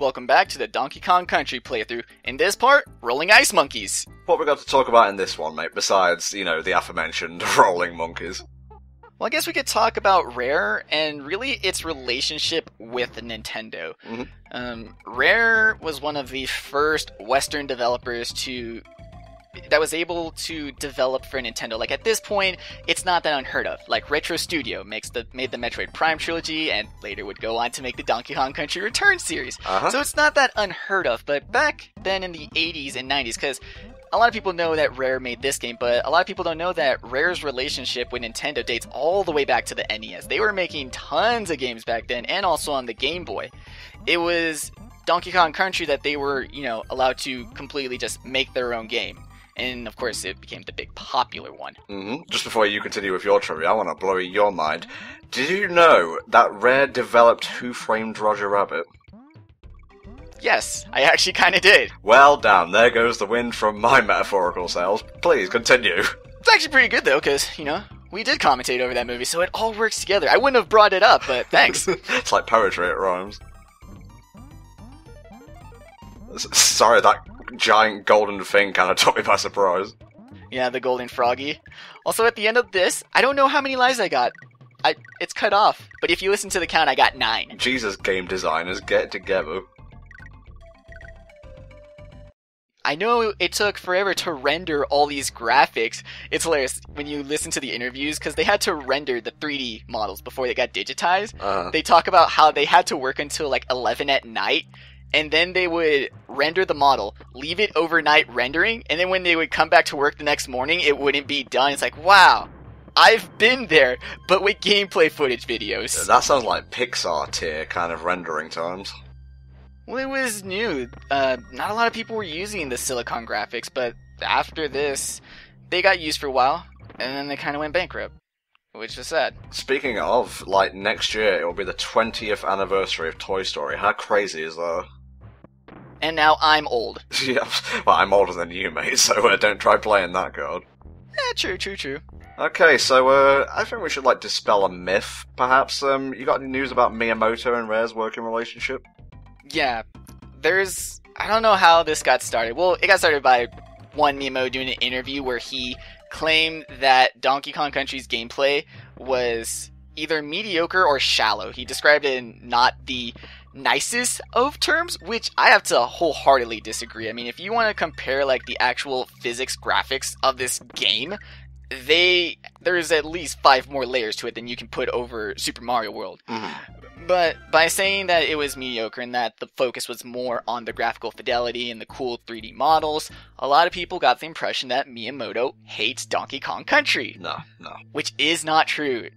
Welcome back to the Donkey Kong Country playthrough. In this part, Rolling Ice Monkeys. What we got to talk about in this one, mate, besides, you know, the aforementioned Rolling Monkeys? Well, I guess we could talk about Rare and really its relationship with Nintendo. Mm-hmm. Rare was one of the first Western developers to... that was able to develop for Nintendo. Like, at this point, it's not that unheard of. Like, Retro Studio made the Metroid Prime Trilogy, and later would go on to make the Donkey Kong Country Return series. So it's not that unheard of, but back then in the 80s and 90s, because a lot of people know that Rare made this game, but a lot of people don't know that Rare's relationship with Nintendo dates all the way back to the NES. They were making tons of games back then, and also on the Game Boy. It was Donkey Kong Country that they were, you know, allowed to completely just make their own game. And, of course, it became the big popular one. Mm-hmm. Just before you continue with your trivia, I want to blow your mind. Did you know that Rare developed Who Framed Roger Rabbit? Yes, I actually kind of did. Well damn, there goes the wind from my metaphorical sails. Please, continue. It's actually pretty good, though, because, you know, we did commentate over that movie, so it all works together. I wouldn't have brought it up, but thanks. It's like poetry, it rhymes. Sorry, that giant golden thing kind of took me by surprise. Yeah, the golden froggy. Also, at the end of this, I don't know how many lives I got. It's cut off. But if you listen to the count, I got 9. Jesus, game designers, get together. I know it took forever to render all these graphics. It's hilarious when you listen to the interviews, because they had to render the 3D models before they got digitized. They talk about how they had to work until like 11 at night. And then they would render the model, leave it overnight rendering, and then when they would come back to work the next morning, it wouldn't be done. It's like, wow, I've been there, but with gameplay footage videos. Yeah, that sounds like Pixar tier kind of rendering times. Well, it was new. Not a lot of people were using the silicon graphics, but after this, they got used for a while, and then they kind of went bankrupt. Which is sad. Speaking of, like, next year, it will be the 20th anniversary of Toy Story. How crazy is that? And now I'm old. Yeah, well, I'm older than you, mate, so don't try playing that card. Yeah, true. Okay, so I think we should, like, dispel a myth, perhaps. You got any news about Miyamoto and Rare's working relationship? Yeah, there's... I don't know how this got started. Well, it got started by one Miyamoto doing an interview where he claimed that Donkey Kong Country's gameplay was either mediocre or shallow. He described it in not the nicest of terms, which I have to wholeheartedly disagree. I mean, if you want to compare like the actual physics graphics of this game, there's at least 5 more layers to it than you can put over Super Mario World. But by saying that it was mediocre and that the focus was more on the graphical fidelity and the cool 3D models, a lot of people got the impression that Miyamoto hates Donkey Kong Country. No. Which is not true.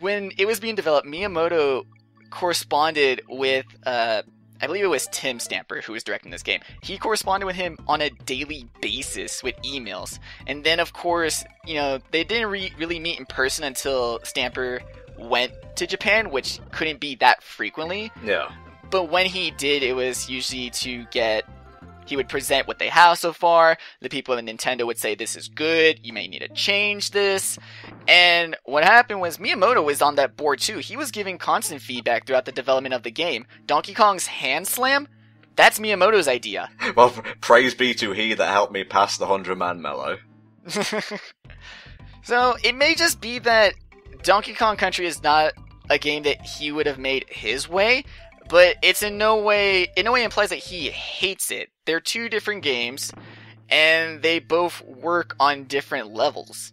When it was being developed, Miyamoto corresponded with, I believe it was Tim Stamper who was directing this game. He corresponded with him on a daily basis with emails. And then, of course, you know, they didn't really meet in person until Stamper went to Japan, which couldn't be that frequently. Yeah. But when he did, it was usually to get... He would present what they have so far, the people at Nintendo would say, this is good, you may need to change this. And what happened was, Miyamoto was on that board too. He was giving constant feedback throughout the development of the game. Donkey Kong's hand slam? That's Miyamoto's idea. Well, praise be to he that helped me pass the 100-man mellow. So, it may just be that Donkey Kong Country is not a game that he would have made his way, but it's in no way implies that he hates it. They're two different games, and they both work on different levels.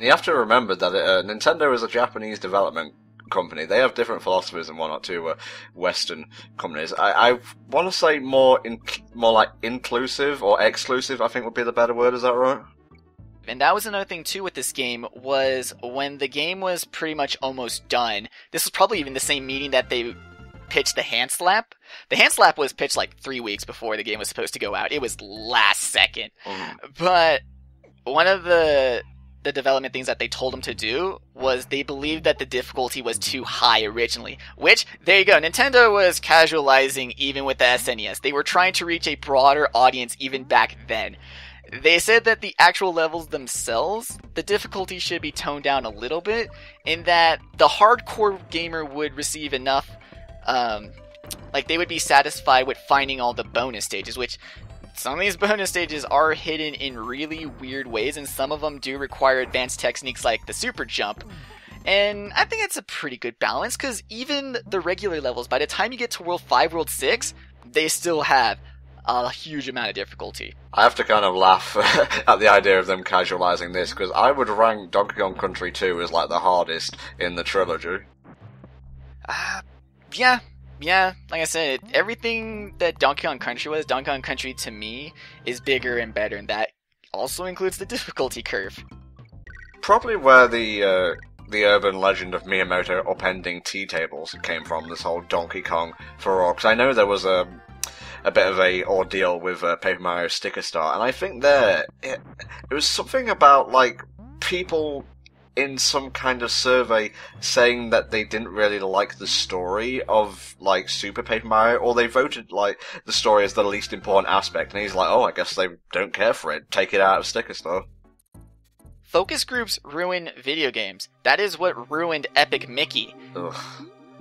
You have to remember that Nintendo is a Japanese development company. They have different philosophies than one or two Western companies. I want to say more like inclusive or exclusive, I think would be the better word, is that right? And that was another thing too with this game, was when the game was pretty much almost done, this was probably even the same meeting that they pitched the hand slap. The hand slap was pitched like 3 weeks before the game was supposed to go out. It was last second. But one of the development things that they told them to do was they believed that the difficulty was too high originally, which, there you go, Nintendo was casualizing even with the SNES. They were trying to reach a broader audience even back then. They said that the actual levels themselves, the difficulty should be toned down a little bit, in that the hardcore gamer would receive enough like they would be satisfied with finding all the bonus stages, which some of these bonus stages are hidden in really weird ways, and some of them do require advanced techniques like the super jump. And I think it's a pretty good balance, because even the regular levels, by the time you get to World 5, World 6, they still have a huge amount of difficulty. I have to kind of laugh at the idea of them casualizing this, because I would rank Donkey Kong Country 2 as like the hardest in the trilogy. Yeah, like I said, everything that Donkey Kong Country was, Donkey Kong Country to me is bigger and better, and that also includes the difficulty curve. Probably where the urban legend of Miyamoto upending tea tables came from, this whole Donkey Kong furore, because I know there was a bit of a ordeal with Paper Mario Sticker Star, and I think there it was something about like people in some kind of survey saying that they didn't really like the story of, like, Super Paper Mario, or they voted, like, the story as the least important aspect, and he's like, oh, I guess they don't care for it, take it out of Sticker Star. Focus groups ruin video games. That is what ruined Epic Mickey. Ugh.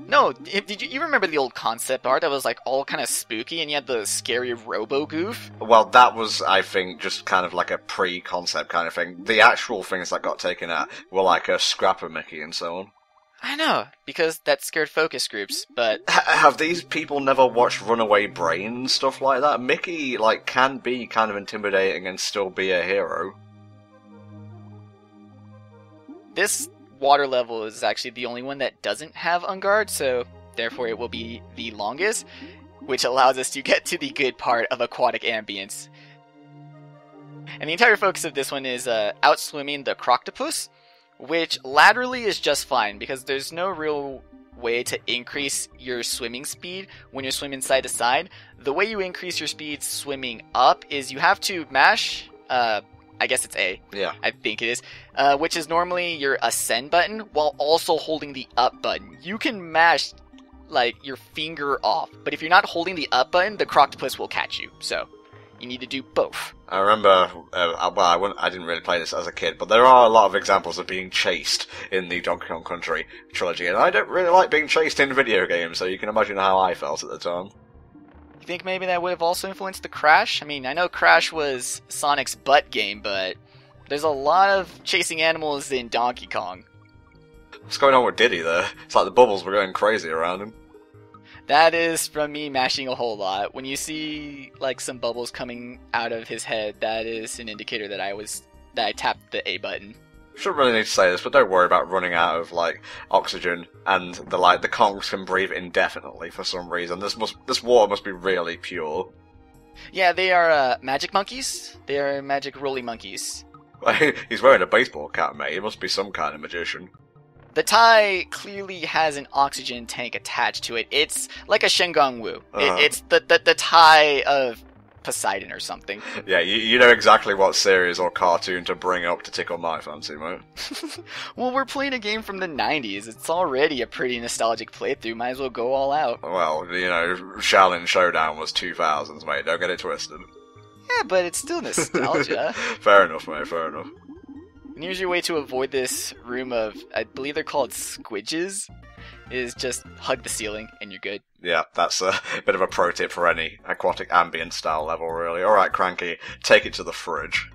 No, did you remember the old concept art that was, like, all kind of spooky, and you had the scary robo-goof? Well, that was, I think, just kind of like a pre-concept kind of thing. The actual things that got taken out were, like, a Scrapper Mickey and so on. I know, because that scared focus groups, but... Have these people never watched Runaway Brain and stuff like that? Mickey, like, can be kind of intimidating and still be a hero. This... water level is actually the only one that doesn't have unguard, so therefore it will be the longest, which allows us to get to the good part of aquatic ambience. And the entire focus of this one is outswimming the croctopus, which laterally is just fine because there's no real way to increase your swimming speed when you're swimming side to side. The way you increase your speed swimming up is you have to mash I guess it's A. Yeah. I think it is. Which is normally your ascend button while also holding the up button. You can mash, like, your finger off, but if you're not holding the up button, the croctopus will catch you. So, you need to do both. I remember, I didn't really play this as a kid, but there are a lot of examples of being chased in the Donkey Kong Country trilogy, and I don't really like being chased in video games, so you can imagine how I felt at the time. You think maybe that would have also influenced the Crash? I mean, I know Crash was Sonic's butt game, but there's a lot of chasing animals in Donkey Kong. What's going on with Diddy there? It's like the bubbles were going crazy around him. That is from me mashing a whole lot. When you see, like, some bubbles coming out of his head, that is an indicator that I tapped the A button. Shouldn't really need to say this, but don't worry about running out of, like, oxygen, and the, like, the Kongs can breathe indefinitely for some reason. This water must be really pure. Yeah, they are magic monkeys. They are magic rolling monkeys. He's wearing a baseball cap, mate. He must be some kind of magician. The tie clearly has an oxygen tank attached to it. It's like a Shenggongwu. It's the tie of Poseidon or something. Yeah, you know exactly what series or cartoon to bring up to tickle my fancy, mate. Well, we're playing a game from the 90s. It's already a pretty nostalgic playthrough. Might as well go all out. Well, you know, Shaolin Showdown was 2000s, mate. Don't get it twisted. Yeah, but it's still nostalgia. Fair enough, mate. Fair enough. And here's your way to avoid this room of, I believe they're called Squidges, is just hug the ceiling and you're good. Yeah, that's a bit of a pro tip for any aquatic ambient style level, really. Alright, Cranky, take it to the fridge.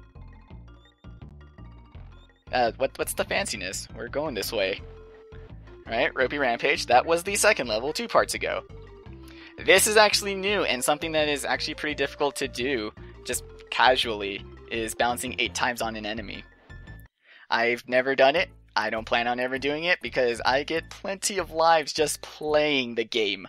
What's the fanciness? We're going this way. Alright, Ropey Rampage, that was the second level 2 parts ago. This is actually new, and something that is actually pretty difficult to do, just casually, is bouncing 8 times on an enemy. I've never done it. I don't plan on ever doing it because I get plenty of lives just playing the game.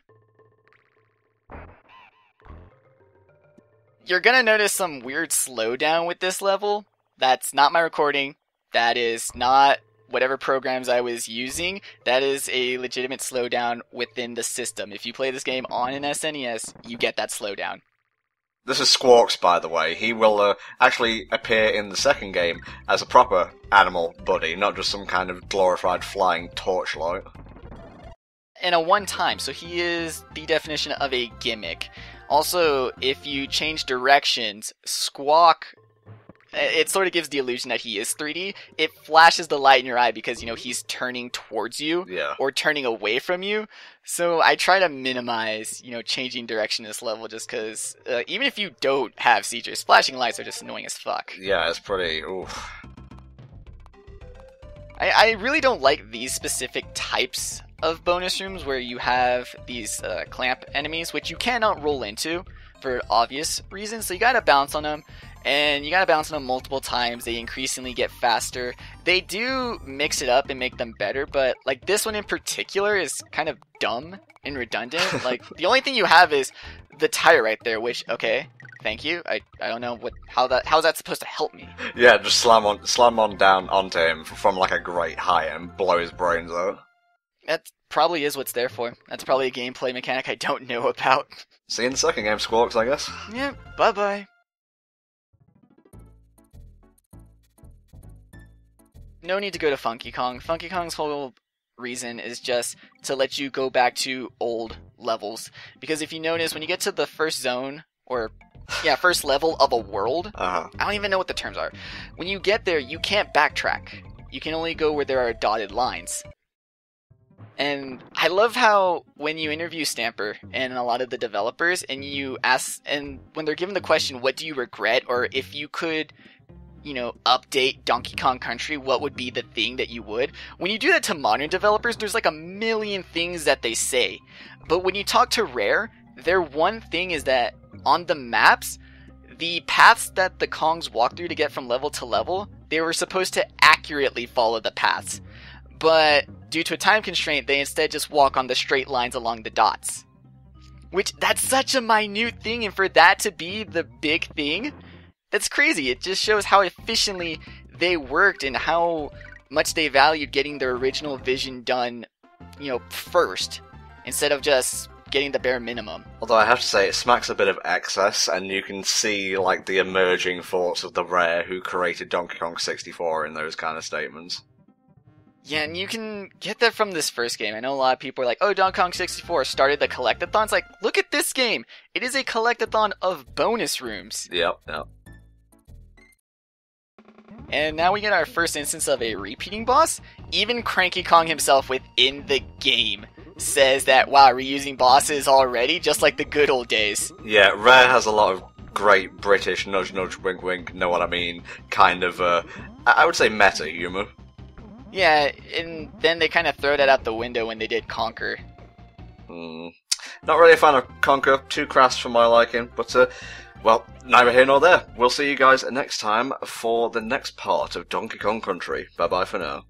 You're gonna notice some weird slowdown with this level. That's not my recording. That is not whatever programs I was using. That is a legitimate slowdown within the system. If you play this game on an SNES, you get that slowdown. This is Squawks, by the way. He will actually appear in the second game as a proper animal buddy, not just some kind of glorified flying torchlight. In a one-time, so he is the definition of a gimmick. Also, if you change directions, Squawk it sort of gives the illusion that he is 3D. It flashes the light in your eye because, you know, he's turning towards you or turning away from you. So I try to minimize, you know, changing direction in this level just because even if you don't have CGs, flashing lights are just annoying as fuck. Yeah, it's pretty... oof. I really don't like these specific types of bonus rooms where you have these clamp enemies, which you cannot roll into for obvious reasons, so you gotta bounce on them, and you gotta bounce on them multiple times. They increasingly get faster. They do mix it up and make them better, but like this one in particular is kind of dumb and redundant. Like the only thing you have is the tire right there, which, okay, thank you. I don't know what how's that supposed to help me? Yeah, just slam on down onto him from like a great height and blow his brains out. That probably is what's there for. That's probably a gameplay mechanic I don't know about. See you in the second game, Squawks, I guess. Yeah, bye-bye. No need to go to Funky Kong. Funky Kong's whole reason is just to let you go back to old levels. Because if you notice, when you get to the first zone, or... yeah, first level of a world, I don't even know what the terms are. When you get there, you can't backtrack. You can only go where there are dotted lines. And I love how when you interview Stamper and a lot of the developers and you ask, and when they're given the question, what do you regret? Or if you could, you know, update Donkey Kong Country, what would be the thing that you would? When you do that to modern developers, there's like a million things that they say. But when you talk to Rare, their one thing is that on the maps, the paths that the Kongs walk through to get from level to level, they were supposed to accurately follow the paths. But due to a time constraint, they instead just walk on the straight lines along the dots. Which, that's such a minute thing, and for that to be the big thing, that's crazy. It just shows how efficiently they worked and how much they valued getting their original vision done, you know, first, instead of just getting the bare minimum. Although I have to say, it smacks a bit of excess, and you can see, like, the emerging thoughts of the Rare who created Donkey Kong 64 in those kind of statements. Yeah, and you can get that from this first game. I know a lot of people are like, oh, Donkey Kong 64 started the collect-a-thon. It's like, look at this game! It is a collect-a-thon of bonus rooms. Yep. And now we get our first instance of a repeating boss. Even Cranky Kong himself within the game says that, wow, reusing bosses already? Just like the good old days. Yeah, Rare has a lot of great British nudge-nudge, wink-wink, know what I mean, kind of, I would say meta humor. Yeah, and then they kind of throw that out the window when they did Conker. Not really a fan of Conker, too crass for my liking, but, well, neither here nor there. We'll see you guys next time for the next part of Donkey Kong Country. Bye-bye for now.